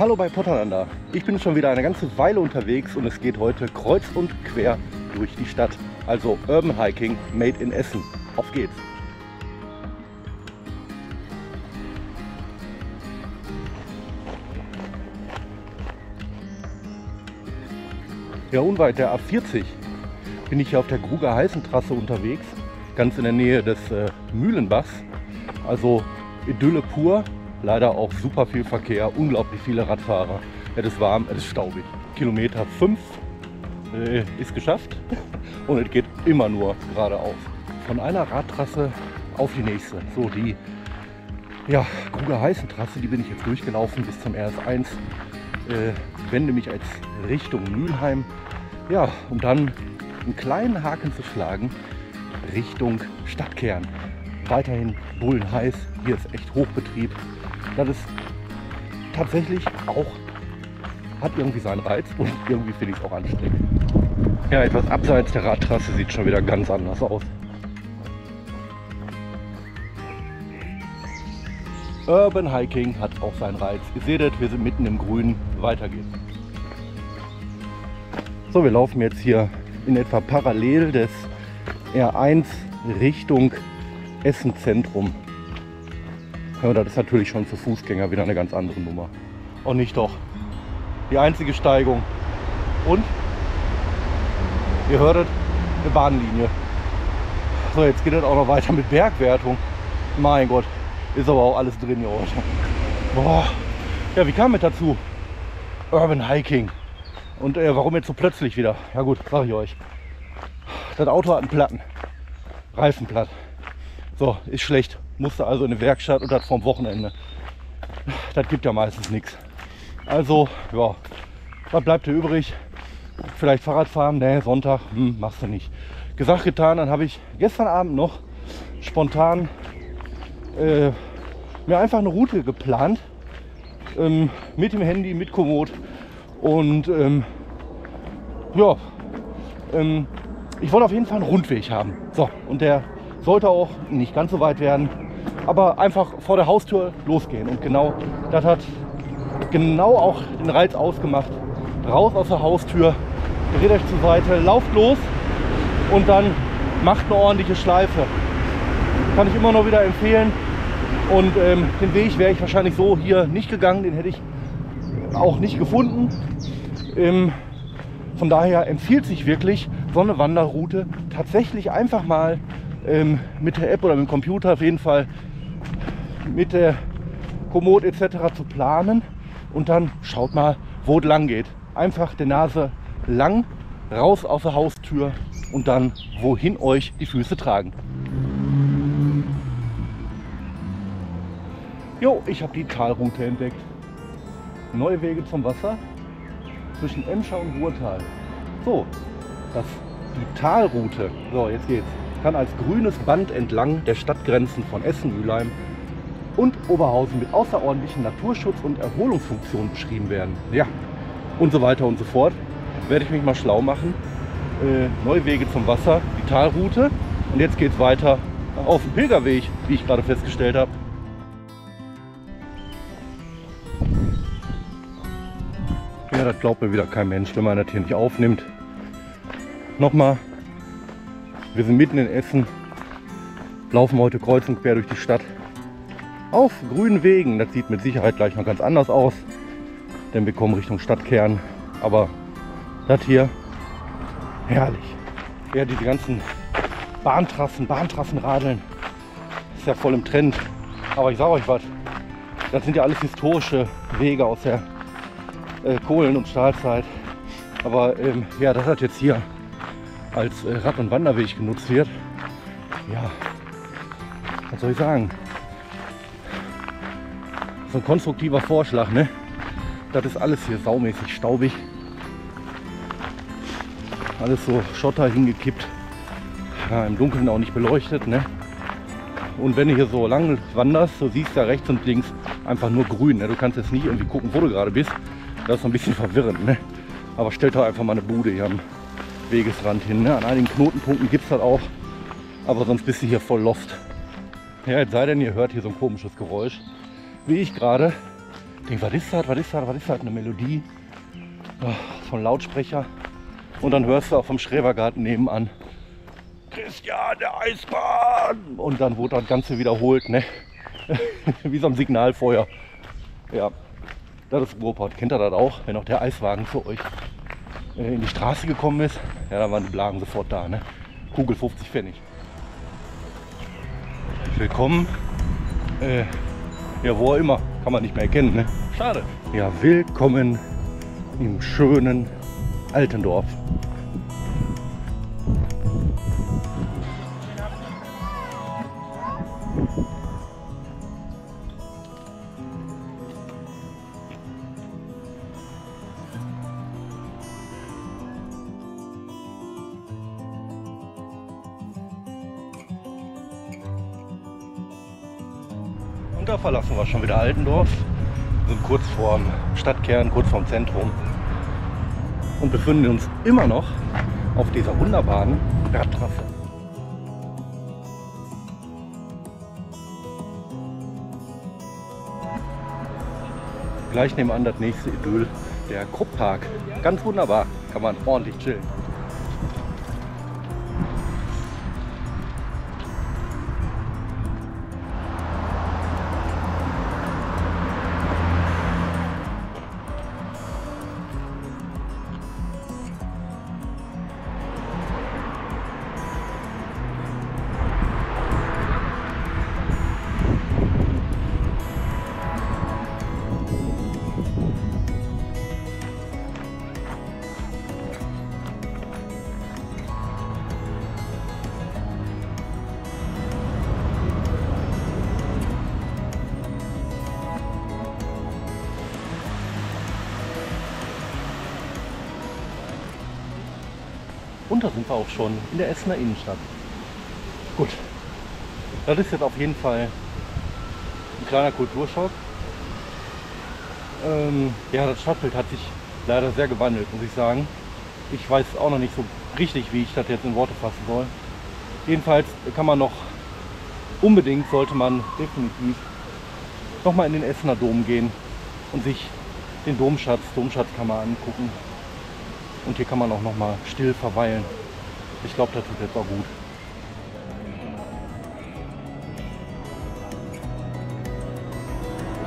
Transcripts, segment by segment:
Hallo bei POTT.einander. Ich bin schon wieder eine ganze Weile unterwegs und es geht heute kreuz und quer durch die Stadt. Also Urban Hiking made in Essen. Auf geht's! Ja, unweit der A40 bin ich hier auf der Gruger Trasse unterwegs, ganz in der Nähe des Mühlenbachs. Also Idylle pur, leider auch super viel Verkehr, unglaublich viele Radfahrer. Es ist warm, es ist staubig. Kilometer 5 ist geschafft und es geht immer nur geradeaus. Von einer Radtrasse auf die nächste. So die ja, Gruger Trasse, die bin ich jetzt durchgelaufen bis zum RS1. Wende mich als Richtung Mülheim, ja, um dann einen kleinen Haken zu schlagen Richtung Stadtkern. Weiterhin bullenheiß, hier ist echt Hochbetrieb. Das ist tatsächlich auch, hat irgendwie seinen Reiz und irgendwie finde ich es auch anstrengend. Ja, etwas abseits der Radtrasse sieht schon wieder ganz anders aus. Urban Hiking hat auch seinen Reiz. Ihr seht es, wir sind mitten im Grünen. Weiter geht's. So, wir laufen jetzt hier in etwa parallel des R1 Richtung Essenzentrum. Ja, das ist natürlich schon für Fußgänger wieder eine ganz andere Nummer. Und nicht doch. Die einzige Steigung. Und? Ihr hört es, eine Bahnlinie. So, jetzt geht es auch noch weiter mit Bergwertung. Mein Gott. Ist aber auch alles drin hier heute. Boah. Ja, wie kam es dazu? Urban Hiking. Und warum jetzt so plötzlich wieder? Ja gut, sag ich euch. Das Auto hat einen Platten. Reifen platt. So, ist schlecht. Musste also in eine Werkstatt und das vom Wochenende. Das gibt ja meistens nichts. Also, ja. Was bleibt dir übrig? Vielleicht Fahrradfahren? Nee, Sonntag. Machst du nicht. Gesagt, getan. Dann habe ich gestern Abend noch spontan mir einfach eine Route geplant mit dem Handy, mit Komoot und ja, ich wollte auf jeden Fall einen Rundweg haben. So, und der sollte auch nicht ganz so weit werden, aber einfach vor der Haustür losgehen. Und genau das hat genau auch den Reiz ausgemacht. Raus aus der Haustür, dreht euch zur Seite, lauft los und dann macht eine ordentliche Schleife. Kann ich immer noch wieder empfehlen. Und den Weg wäre ich wahrscheinlich so hier nicht gegangen, den hätte ich auch nicht gefunden. Von daher empfiehlt sich wirklich so eine Wanderroute tatsächlich einfach mal mit der App oder mit dem Computer auf jeden Fall mit der Komoot etc. zu planen und dann schaut mal, wo es lang geht. Einfach die Nase lang, raus aus der Haustür und dann wohin euch die Füße tragen. Jo, ich habe die Talroute entdeckt. Neue Wege zum Wasser zwischen Emscher und Ruhrtal. So, das die Talroute. So, jetzt geht's. Kann als grünes Band entlang der Stadtgrenzen von Essen, Mülheim und Oberhausen mit außerordentlichen Naturschutz- und Erholungsfunktionen beschrieben werden. Ja, und so weiter und so fort. Werde ich mich mal schlau machen. Neue Wege zum Wasser, die Talroute. Und jetzt geht's weiter auf dem Pilgerweg, wie ich gerade festgestellt habe. Ja, das glaubt mir wieder kein Mensch, wenn man das hier nicht aufnimmt. Nochmal, wir sind mitten in Essen, laufen heute kreuz und quer durch die Stadt. Auf grünen Wegen, das sieht mit Sicherheit gleich noch ganz anders aus, denn wir kommen Richtung Stadtkern. Aber das hier, herrlich. Ja, diese ganzen Bahntrassen, Bahntrassenradeln, ist ja voll im Trend. Aber ich sage euch was, das sind ja alles historische Wege aus der Kohlen- und Stahlzeit, aber ja, das hat jetzt hier als Rad- und Wanderweg genutzt wird. Ja, was soll ich sagen? So ein konstruktiver Vorschlag, ne? Das ist alles hier saumäßig staubig. Alles so Schotter hingekippt, ja, im Dunkeln auch nicht beleuchtet, ne? Und wenn du hier so lang wanderst, so siehst du da rechts und links einfach nur grün, ne? Du kannst jetzt nicht irgendwie gucken, wo du gerade bist. Das ist ein bisschen verwirrend, ne? Aber stellt doch einfach mal eine Bude hier am Wegesrand hin. Ne? An einigen Knotenpunkten gibt es das auch, aber sonst bist du hier voll lost. Ja, es sei denn, ihr hört hier so ein komisches Geräusch, wie ich gerade Denk, was ist das? Eine Melodie von Lautsprecher. Und dann hörst du auch vom Schrebergarten nebenan: Christian, der Eisbahn! Und dann wurde das Ganze wiederholt, ne? Wie so ein Signalfeuer. Ja, das ist Ruhrpott. Kennt ihr das auch? Wenn auch der Eiswagen für euch in die Straße gekommen ist, ja, dann waren die Blagen sofort da, ne? Kugel 50 Pfennig. Willkommen. Ja, wo auch immer. Kann man nicht mehr erkennen, ne? Schade. Ja, willkommen im schönen Altendorf. Und da verlassen wir schon wieder Altendorf. Wir sind kurz vorm Stadtkern, kurz vorm Zentrum. Und befinden uns immer noch auf dieser wunderbaren Bahntrasse. Gleich nebenan das nächste Idyll, der Krupppark. Ganz wunderbar, kann man ordentlich chillen. Und da sind wir auch schon in der Essener Innenstadt. Gut, das ist jetzt auf jeden Fall ein kleiner Kulturschock. Ja, das Stadtbild hat sich leider sehr gewandelt, muss ich sagen. Ich weiß auch noch nicht so richtig, wie ich das jetzt in Worte fassen soll. Jedenfalls kann man noch, unbedingt sollte man definitiv nochmal in den Essener Dom gehen und sich den Domschatzkammer angucken. Und hier kann man auch noch mal still verweilen. Ich glaube, das tut jetzt auch gut.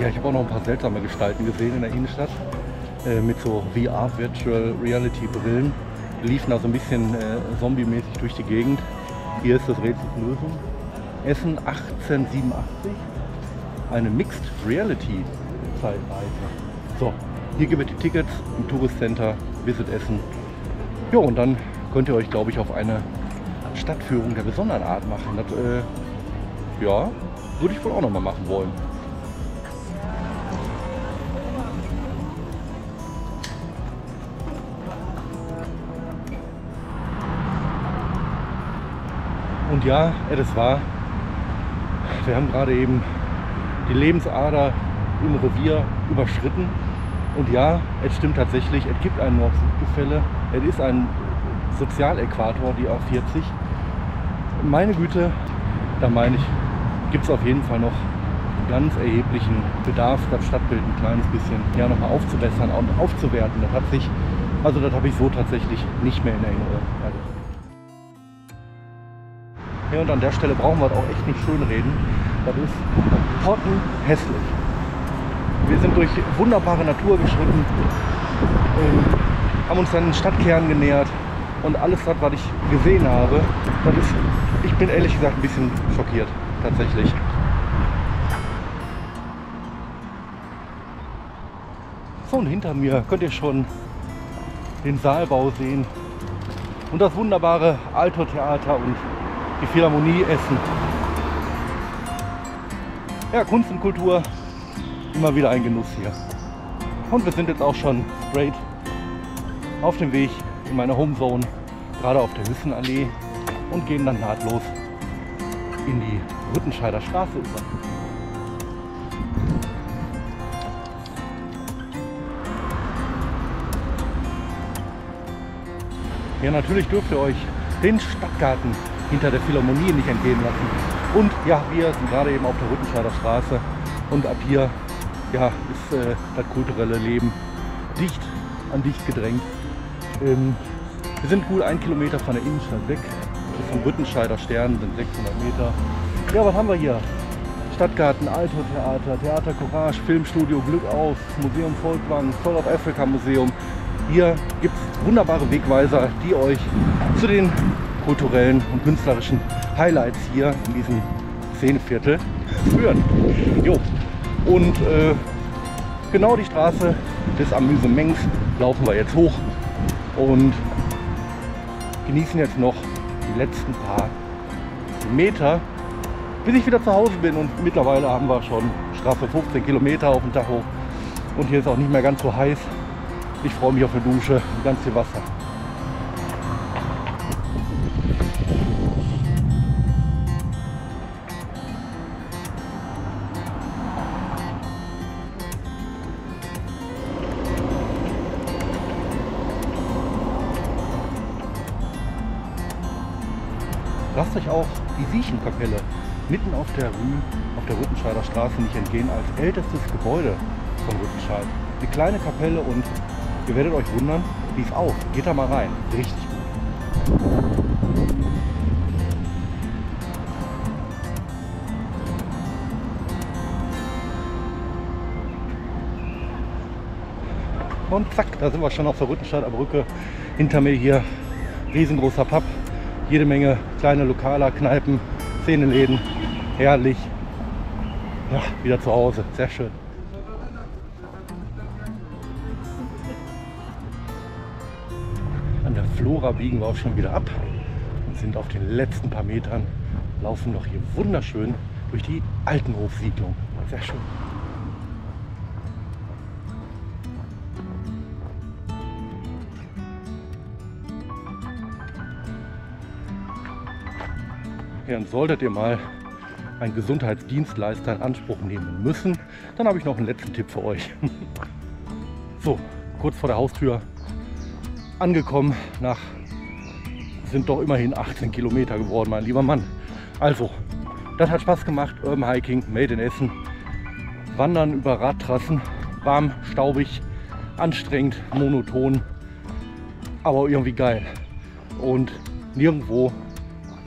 Ja, ich habe auch noch ein paar seltsame Gestalten gesehen in der Innenstadt. Mit so VR, Virtual Reality Brillen. Die liefen also ein bisschen zombie-mäßig durch die Gegend. Hier ist das Rätsel zu lösen. Essen 1887. Eine Mixed Reality Zeitreise. So, hier gibt es die Tickets im Tourist Center. Visit Essen. Ja, und dann könnt ihr euch, glaube ich, auf eine Stadtführung der besonderen Art machen. Das, ja, würde ich wohl auch noch mal machen wollen. Und ja, das war. Wir haben gerade eben die Lebensader im Revier überschritten. Und ja, es stimmt tatsächlich, es gibt ein Nord-Süd-Gefälle, es ist ein Sozialäquator, die A40. Meine Güte, da meine ich, gibt es auf jeden Fall noch ganz erheblichen Bedarf, das Stadtbild ein kleines bisschen ja, nochmal aufzubessern und aufzuwerten. Das hat sich, also das habe ich so tatsächlich nicht mehr in Erinnerung. Ja, und an der Stelle brauchen wir auch echt nicht schönreden. Das ist pottenhässlich. Wir sind durch wunderbare Natur geschritten, haben uns dann den Stadtkern genähert und alles das, was ich gesehen habe, das ist, ich bin ehrlich gesagt ein bisschen schockiert, tatsächlich. So, und hinter mir könnt ihr schon den Saalbau sehen und das wunderbare Altortheater und die Philharmonie-Essen. Ja, Kunst und Kultur. Immer wieder ein Genuss hier. Und wir sind jetzt auch schon straight auf dem Weg in meine Homezone, gerade auf der Hülsenallee, und gehen dann nahtlos in die Rüttenscheider Straße über. Ja, natürlich dürft ihr euch den Stadtgarten hinter der Philharmonie nicht entgehen lassen. Und ja, wir sind gerade eben auf der Rüttenscheider Straße und ab hier ja, ist das kulturelle Leben dicht an dicht gedrängt. Wir sind gut 1 Kilometer von der Innenstadt weg, vom Rüttenscheider Stern sind 600 Meter. Ja, was haben wir hier? Stadtgarten, Altortheater, Theater Courage, Filmstudio Glück auf, Museum Volkwang, Soul of Africa Museum. Hier gibt es wunderbare Wegweiser, die euch zu den kulturellen und künstlerischen Highlights hier in diesem Szeneviertel führen. Jo. Und genau die Straße des Amüsemengs laufen wir jetzt hoch und genießen jetzt noch die letzten paar Meter, bis ich wieder zu Hause bin. Und mittlerweile haben wir schon straffe 15 Kilometer auf dem Tacho. Und hier ist auch nicht mehr ganz so heiß. Ich freue mich auf eine Dusche und ganz viel Wasser. Lasst euch auch die Siechenkapelle mitten auf der Rue, auf der Rüttenscheider Straße nicht entgehen, als ältestes Gebäude von Rüttenscheid. Eine kleine Kapelle und ihr werdet euch wundern, die ist auf. Geht da mal rein. Richtig gut. Und zack, da sind wir schon auf der Rüttenscheider Brücke. Hinter mir hier riesengroßer Pub. Jede Menge kleine Lokaler, Kneipen, Szeneläden, herrlich, ja, wieder zu Hause, sehr schön. An der Flora biegen wir auch schon wieder ab und sind auf den letzten paar Metern, laufen noch hier wunderschön durch die Altenhofsiedlung, sehr schön. Und solltet ihr mal einen Gesundheitsdienstleister in Anspruch nehmen müssen, dann habe ich noch einen letzten Tipp für euch. So, kurz vor der Haustür angekommen, sind doch immerhin 18 Kilometer geworden, mein lieber Mann. Also, das hat Spaß gemacht, Urban Hiking, made in Essen. Wandern über Radtrassen, warm, staubig, anstrengend, monoton, aber irgendwie geil. Und nirgendwo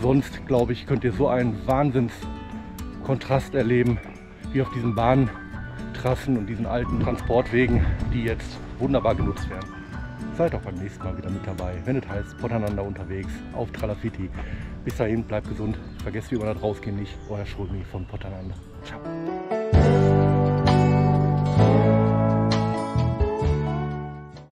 sonst, glaube ich, könnt ihr so einen Wahnsinnskontrast erleben, wie auf diesen Bahntrassen und diesen alten Transportwegen, die jetzt wunderbar genutzt werden. Seid auch beim nächsten Mal wieder mit dabei, wenn es heißt, POTT.einander unterwegs auf Tralafiti. Bis dahin, bleibt gesund, vergesst wie immer das Rausgehen nicht. Euer Schulmi von POTT.einander. Ciao.